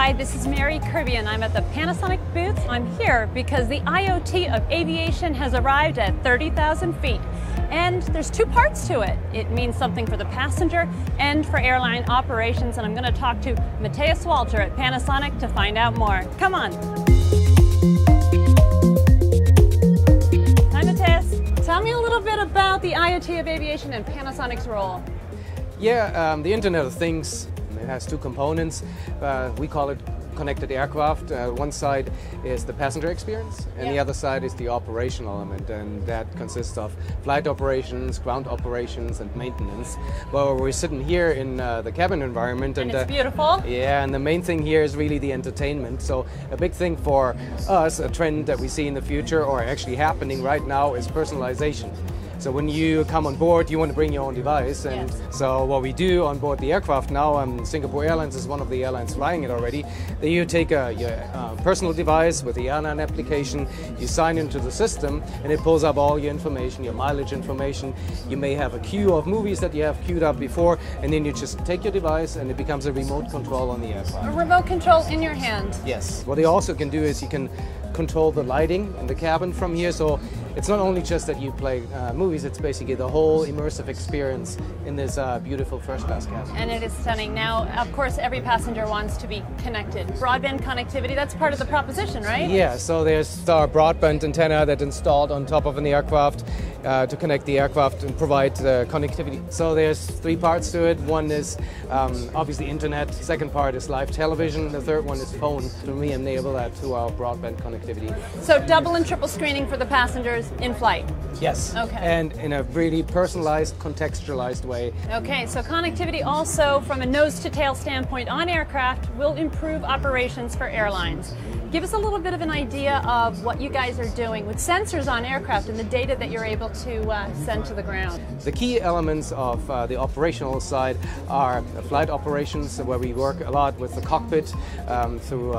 Hi, this is Mary Kirby and I'm at the Panasonic booth. I'm here because the IoT of aviation has arrived at 30,000 feet. And there's two parts to it. It means something for the passenger and for airline operations. And I'm going to talk to Matthias Walter at Panasonic to find out more. Come on. Hi, Matthias. Tell me a little bit about the IoT of aviation and Panasonic's role. Yeah, the Internet of Things. It has two components. We call it connected aircraft. One side is the passenger experience and the other side is the operational element, and that consists of flight operations, ground operations and maintenance. Well, we're sitting here in the cabin environment and it's beautiful. Yeah, and the main thing here is really the entertainment. So a big thing for us, a trend that we see in the future or actually happening right now, is personalization. So when you come on board, you want to bring your own device, and so what we do on board the aircraft now, Singapore Airlines is one of the airlines flying it already, that you take your personal device with the airline application, you sign into the system, and it pulls up all your information, your mileage information. You may have a queue of movies that you have queued up before, and then you just take your device and it becomes a remote control on the aircraft. A remote control in your hand. Yes. What they also can do is you can control the lighting in the cabin from here, so it's not only just that you play movies, it's basically the whole immersive experience in this beautiful first class cabin. And it is stunning. Now, of course, every passenger wants to be connected. Broadband connectivity, that's part of the proposition, right? Yeah, so there's our broadband antenna that's installed on top of an aircraft to connect the aircraft and provide connectivity. So there's three parts to it. One is obviously internet, the second part is live television, the third one is phone. So we enable that through our broadband connectivity. So double and triple screening for the passengers in flight? Yes. Okay. And in a really personalized, contextualized way. Okay, so connectivity also from a nose-to-tail standpoint on aircraft will improve operations for airlines. Give us a little bit of an idea of what you guys are doing with sensors on aircraft and the data that you're able to send to the ground. The key elements of the operational side are flight operations, where we work a lot with the cockpit through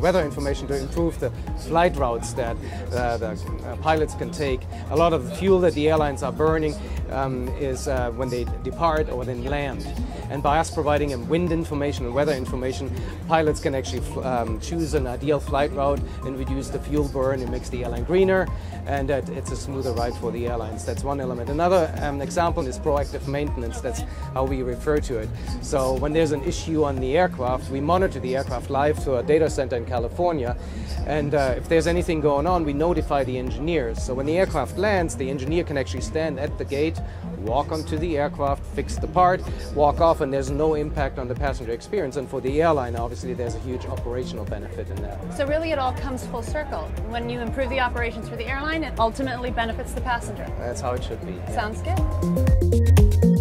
weather information to improve the flight routes that the pilots can take. A lot of the fuel that the airlines are burning is when they depart or then land. And by us providing them wind information and weather information, pilots can actually choose an ideal flight route and reduce the fuel burn. It makes the airline greener, and it's a smoother ride for the airlines. That's one element. Another example is proactive maintenance. That's how we refer to it. So when there's an issue on the aircraft, we monitor the aircraft live to a data center in California, and if there's anything going on, we notify the engineers. So when the aircraft lands, the engineer can actually stand at the gate, walk onto the aircraft, fix the part, walk off, and there's no impact on the passenger experience. And for the airline, obviously, there's a huge operational benefit in that. So really, it all comes full circle. When you improve the operations for the airline, it ultimately benefits the passenger. That's how it should be. Sounds good.